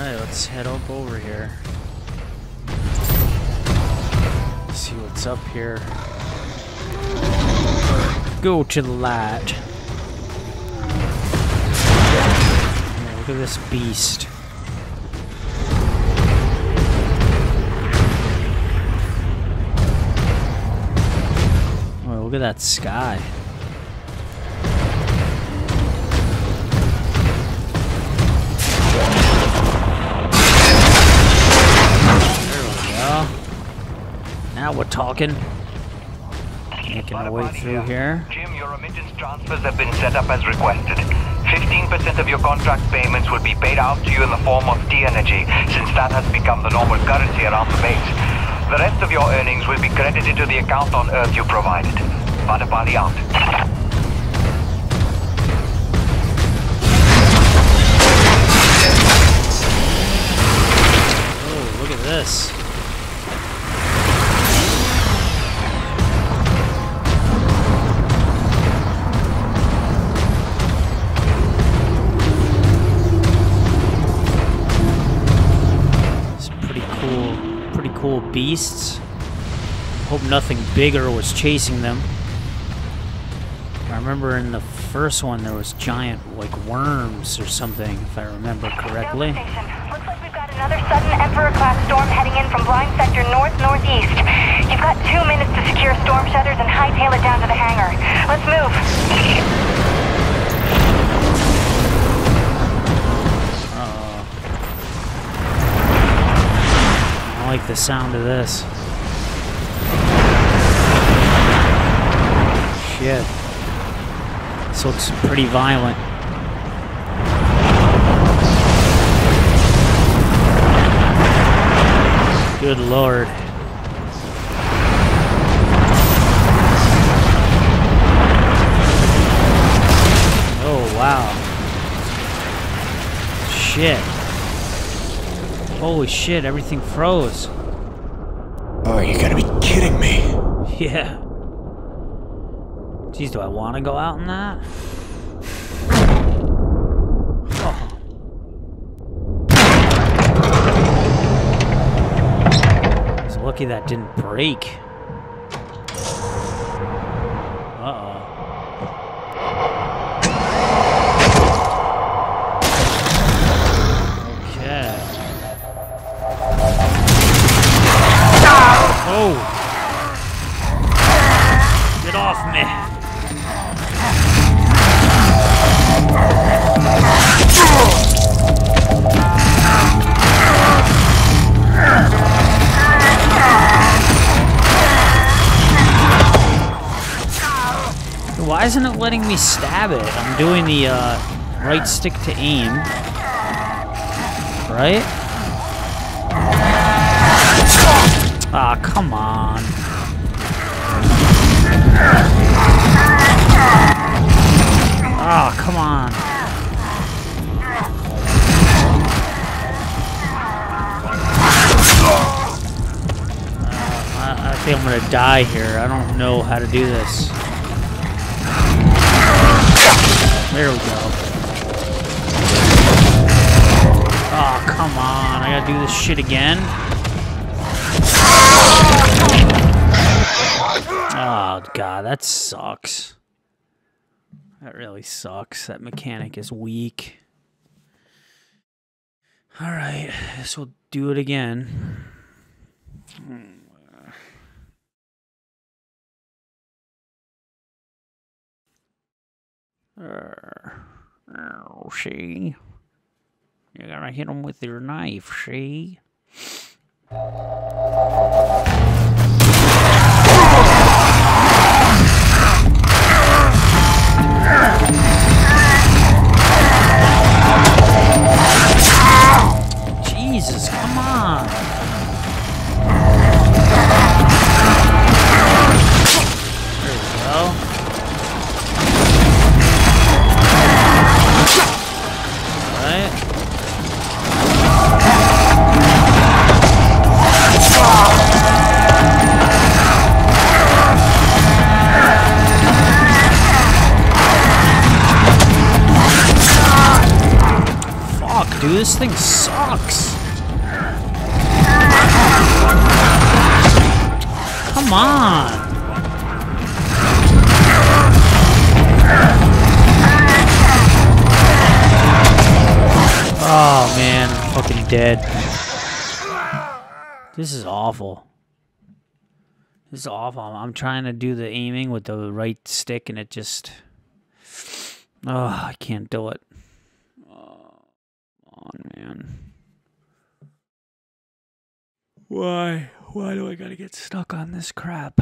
Alright, let's head up over here. See what's up here. Go to the light. Yeah, look at this beast. Oh, look at that sky. Now we're talking. Making our way through here. Jim, your remittance transfers have been set up as requested. 15% of your contract payments will be paid out to you in the form of T-Energy, since that has become the normal currency around the base. The rest of your earnings will be credited to the account on Earth you provided. Badapali out. Beasts. Hope nothing bigger was chasing them. I remember in the first one there was giant, like, worms or something, if I remember correctly. Looks like we've got another sudden Emperor-class storm heading in from Blind Sector north-northeast. You've got 2 minutes to secure storm shutters and hightail it down to the hangar. Let's move. I like the sound of this. Shit. This looks pretty violent. Good lord. Oh wow. Shit. Holy shit, everything froze. Oh, you gotta be kidding me. Yeah. Jeez, do I want to go out in that? Oh. It's lucky that didn't break. Why isn't it letting me stab it? I'm doing the right stick to aim. Right? Ah, oh, come on. Ah, oh, come on. I think I'm gonna die here. I don't know how to do this. There we go. Oh, come on. I gotta do this shit again. Oh, God. That sucks. That really sucks. That mechanic is weak. Alright. I guess we'll do it again. Oh, see? You gotta hit him with your knife, see? Jesus, come on! There we go. Right. dude. This thing sucks. Come on. Oh man, I'm fucking dead. This is awful. This is awful. I'm trying to do the aiming with the right stick and it just... Oh, I can't do it. Oh, man. Why? Why do I gotta get stuck on this crap?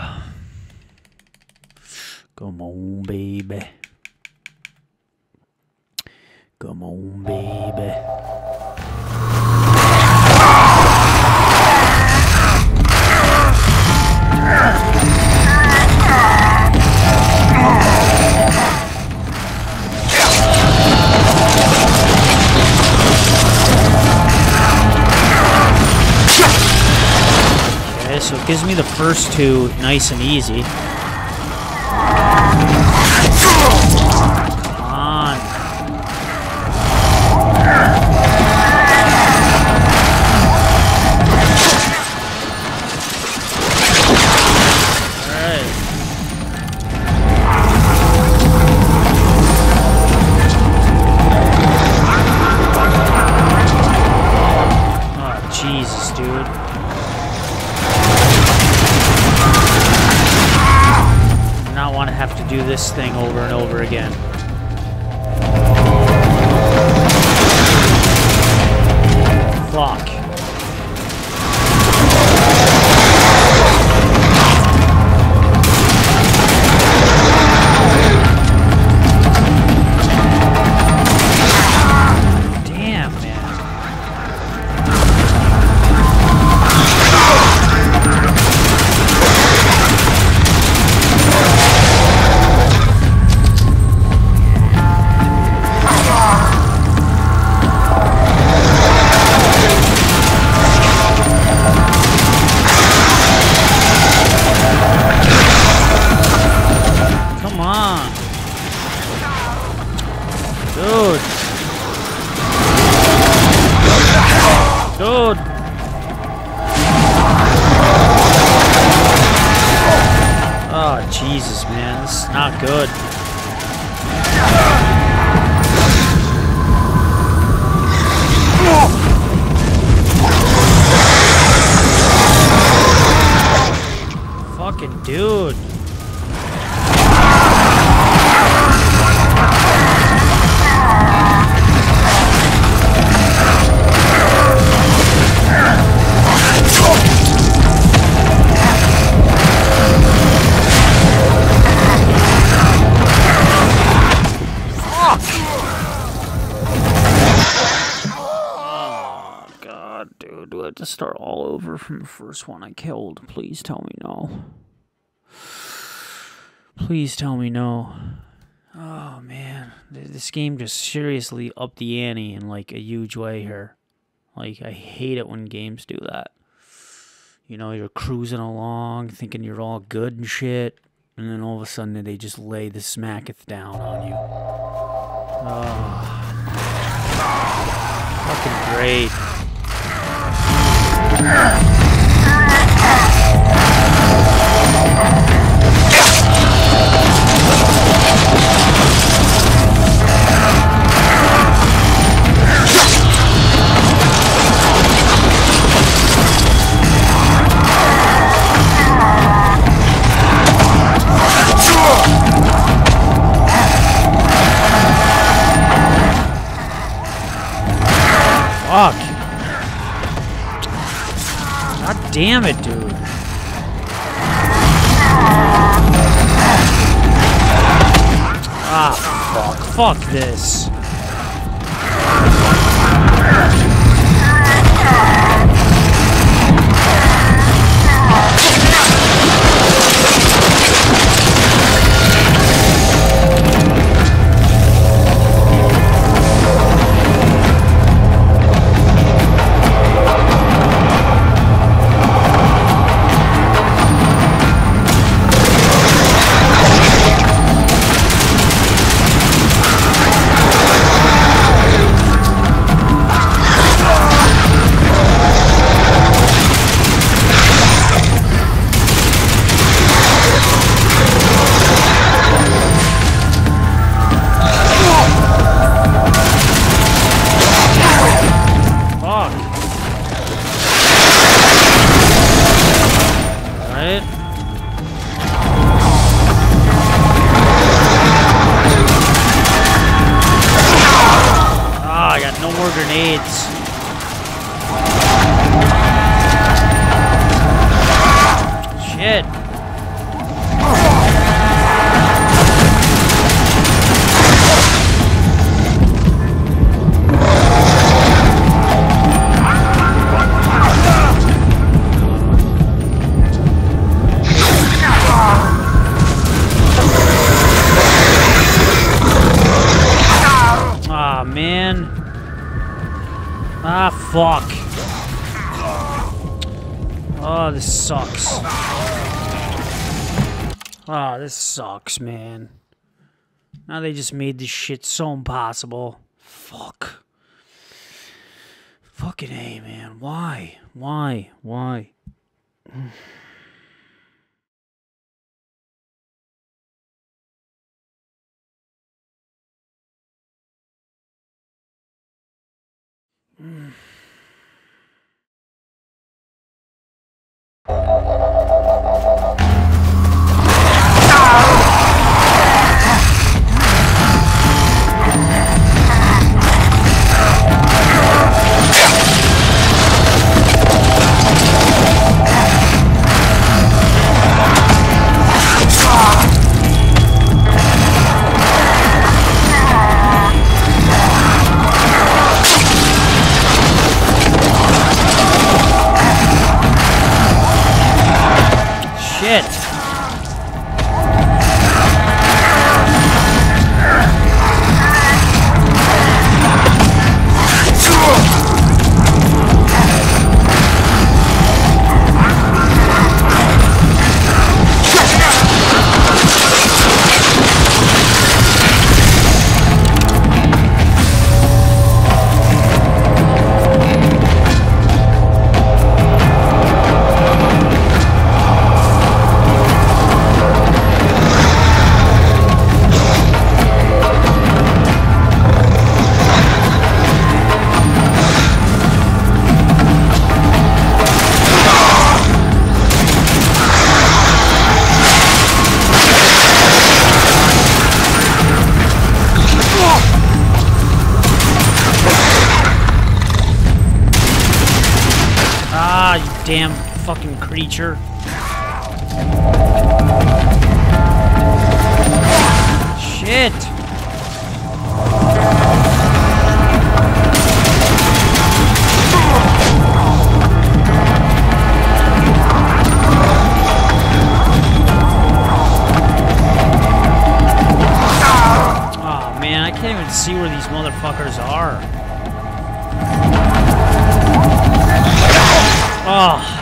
Come on, baby. Come on, baby. Okay, so it gives me the first two nice and easy. Do this thing over and over again. Fuck. Damn, man. Good. Fucking dude. To start all over from the first one I killed. Please tell me no. Please tell me no. Oh man, this game just seriously upped the ante in like a huge way here. Like I hate it when games do that. You know, you're cruising along thinking you're all good and shit, and then all of a sudden they just lay the smacketh down on you. Oh, fucking great. Fuck. God damn it, dude. Ah, fuck. Fuck this. No more grenades. Shit. Ah, fuck. Oh, this sucks. Oh, this sucks, man. Now they just made this shit so impossible. Fuck. Fucking A, man. Why? Why? Why? Damn fucking creature. Shit. Oh man, I can't even see where these motherfuckers are. Oh.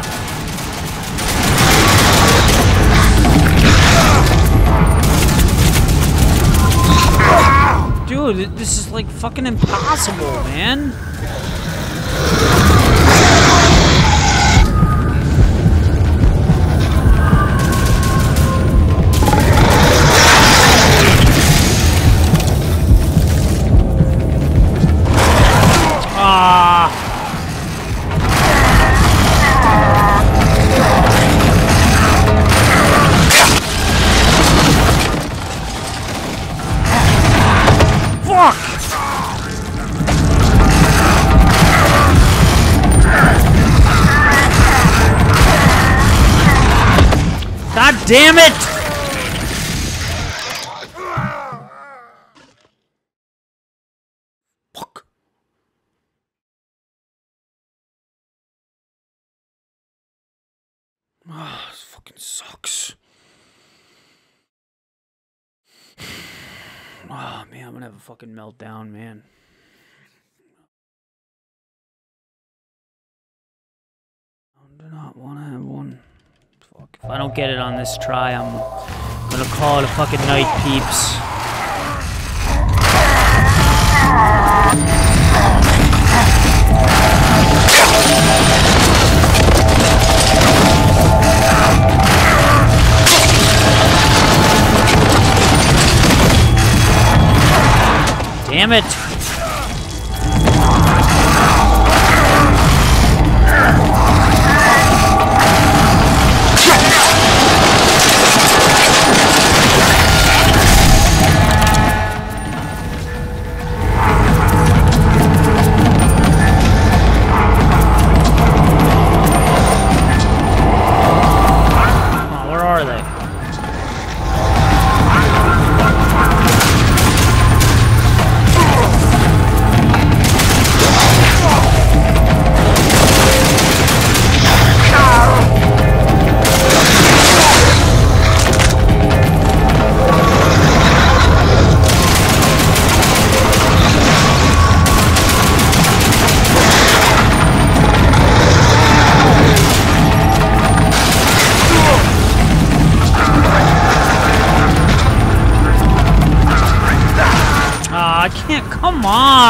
Dude, this is like fucking impossible, man. Damn it! Fuck. Ah, oh, this fucking sucks. Ah, oh, man, I'm gonna have a fucking meltdown, man. I do not want to have one. If I don't get it on this try, I'm gonna call it a fucking night, peeps. Damn it!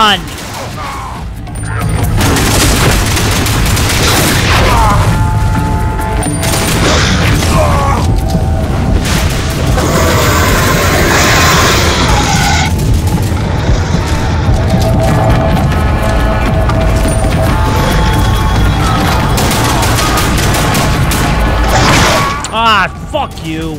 on! Ah, fuck you!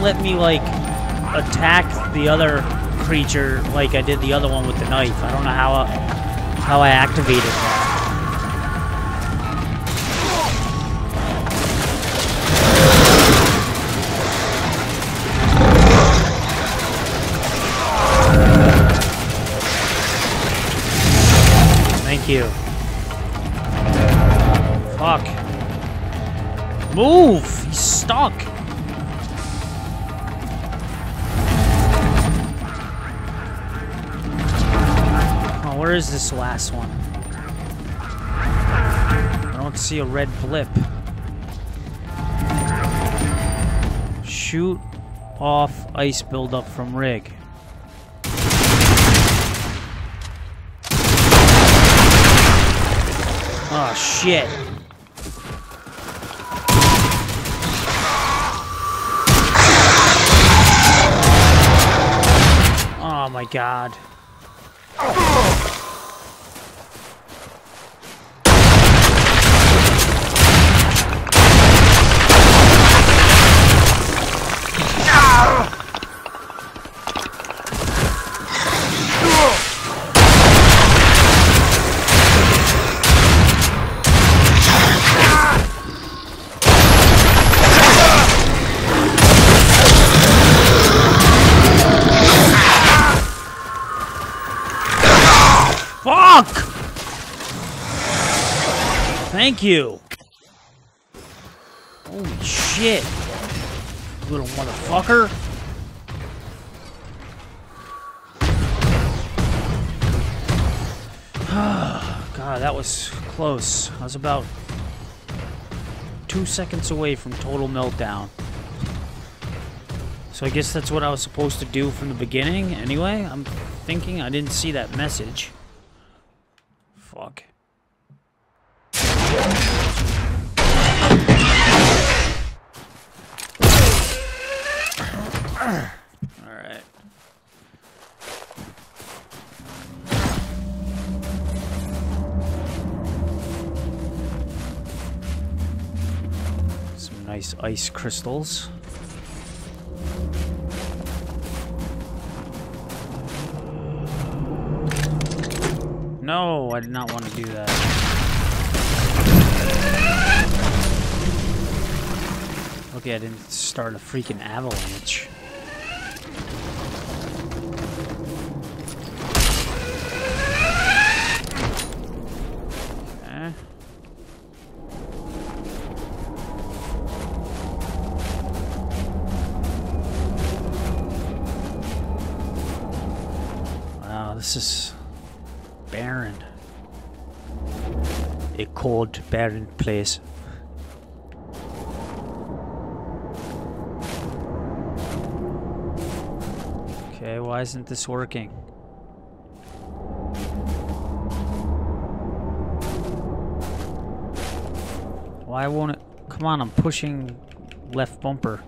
Let me like attack the other creature like I did the other one with the knife. I don't know how I activated that. Thank you. Fuck. Move! He's stuck. Where is this last one? I don't see a red blip. Shoot off ice buildup from rig. Oh shit. Oh my god. Thank you! Holy shit! Little motherfucker! God, that was close. I was about 2 seconds away from total meltdown. So I guess that's what I was supposed to do from the beginning, anyway. I'm thinking I didn't see that message. Fuck. Alright. Some nice ice crystals. No, I did not want to do that. Okay, I didn't start a freaking avalanche. Okay. This is barren. A cold, barren place. Okay, why isn't this working? Why won't it? Come on, I'm pushing left bumper.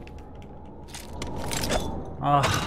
Ugh.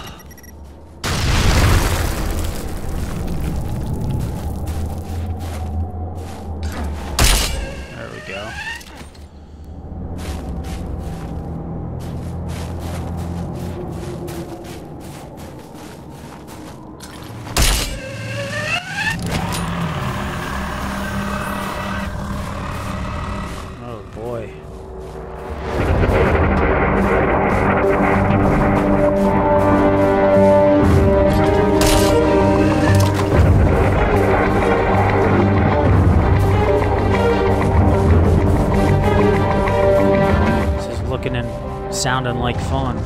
Sounding like fun.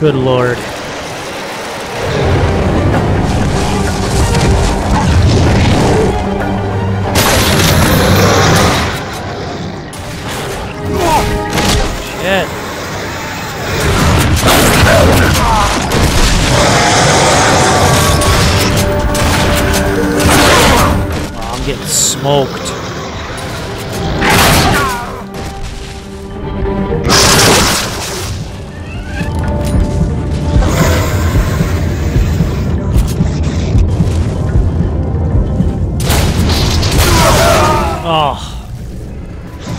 Good lord. Shit. Oh, I'm getting smoked.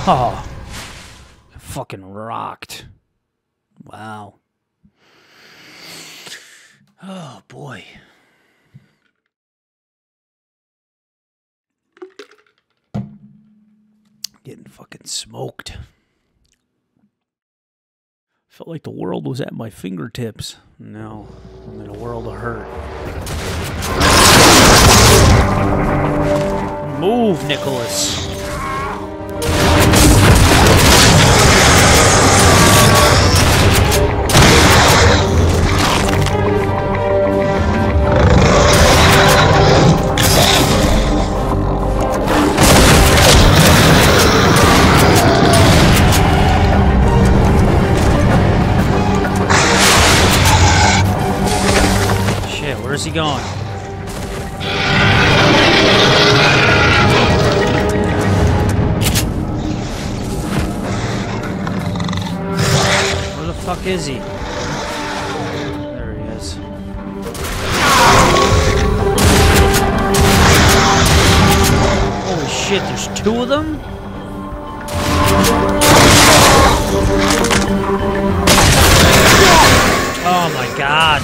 Oh, I fucking rocked. Wow. Oh, boy. Getting fucking smoked. Felt like the world was at my fingertips. No, I'm in a world of hurt. Move, Nicholas. Where's he going? Where the fuck is he? There he is. Holy shit, there's two of them? Oh my god.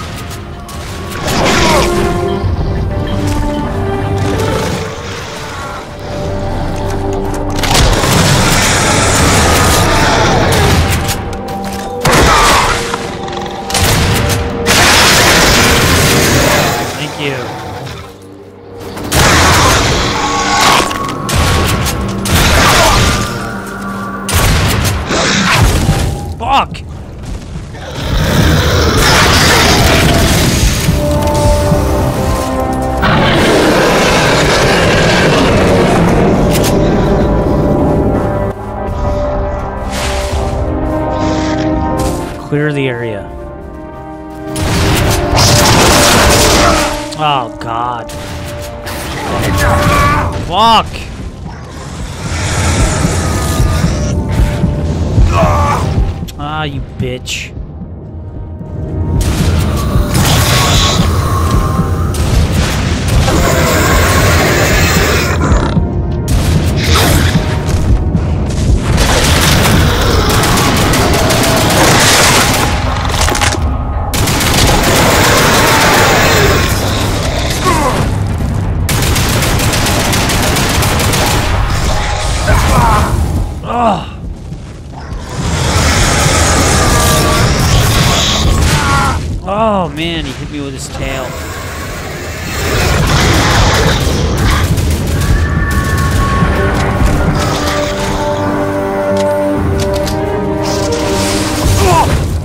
Clear the area. Oh, God. Fuck! Ah, you bitch. Oh man, he hit me with his tail.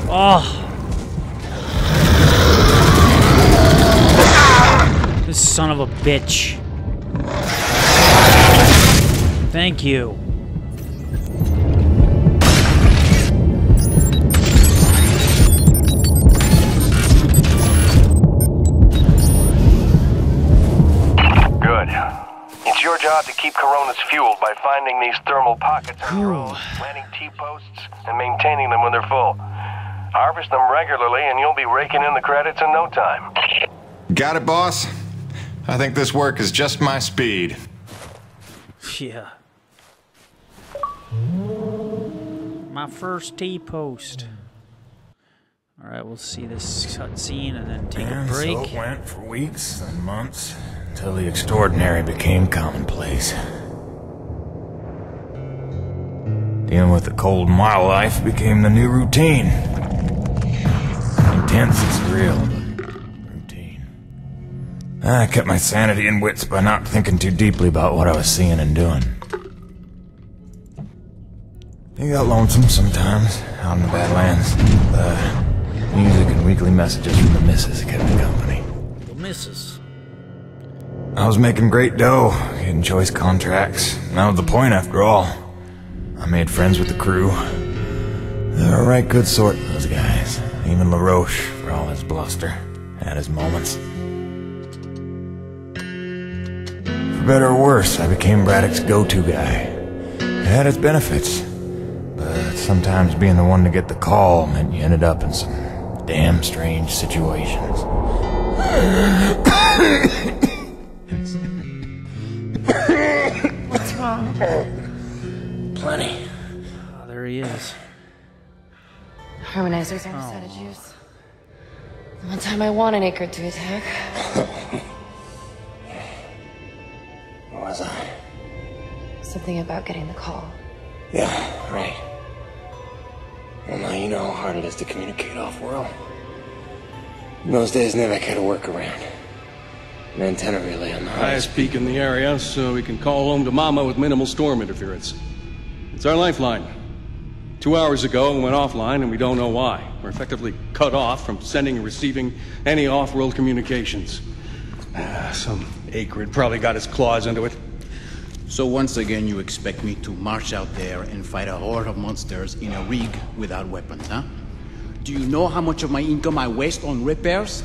Oh. of a bitch. Thank you. Your job to keep Coronas fueled by finding these thermal pockets on your own, planting T-posts, and maintaining them when they're full. Harvest them regularly and you'll be raking in the credits in no time. Got it, boss. I think this work is just my speed. Yeah. My first T-post. Alright, we'll see this cutscene and then take a break. So it went for weeks and months. Until the extraordinary became commonplace. Dealing with the cold in my life became the new routine. Intense is real. Routine. I kept my sanity and wits by not thinking too deeply about what I was seeing and doing. It got lonesome sometimes, out in the Badlands. The music and weekly messages from the missus kept me company. The missus? I was making great dough, getting choice contracts. That was the point after all. I made friends with the crew. They're a right good sort, those guys. Even LaRoche, for all his bluster, had his moments. For better or worse, I became Braddock's go-to guy. It had its benefits, but sometimes being the one to get the call meant you ended up in some damn strange situations. What's wrong? Plenty. Oh, there he is. Harmonizers aren't out of juice. One time I wanted Akrid to attack. What was I? Something about getting the call. Yeah, right. Well, now you know how hard it is to communicate off-world. In those days, Nevik had to work around. An antenna relay on the highest peak in the area, so we can call home to Mama with minimal storm interference. It's our lifeline. 2 hours ago, it went offline, and we don't know why. We're effectively cut off from sending and receiving any off-world communications. Some Akrid probably got his claws into it. So once again, you expect me to march out there and fight a horde of monsters in a rig without weapons, huh? Do you know how much of my income I waste on repairs?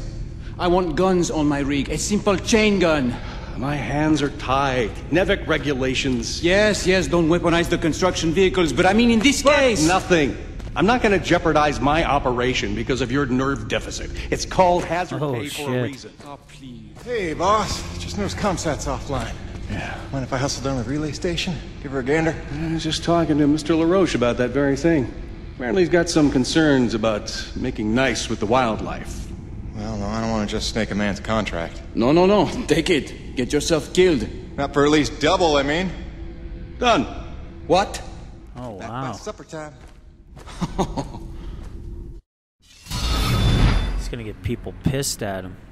I want guns on my rig, a simple chain gun. My hands are tied. Nevik regulations. Yes, don't weaponize the construction vehicles, but I mean in this case... Nothing. I'm not going to jeopardize my operation because of your nerve deficit. It's called hazard pay for a reason. Oh, please. Hey, boss. Just noticed Comsat's offline. Yeah. Mind if I hustle down to the relay station? Give her a gander? I was just talking to Mr. LaRoche about that very thing. Apparently he's got some concerns about making nice with the wildlife. Well, no, I don't want to just snake a man's contract. No. Take it. Get yourself killed. Not for at least double, I mean. Done. What? Oh, back wow. By supper time. He's going to get people pissed at him.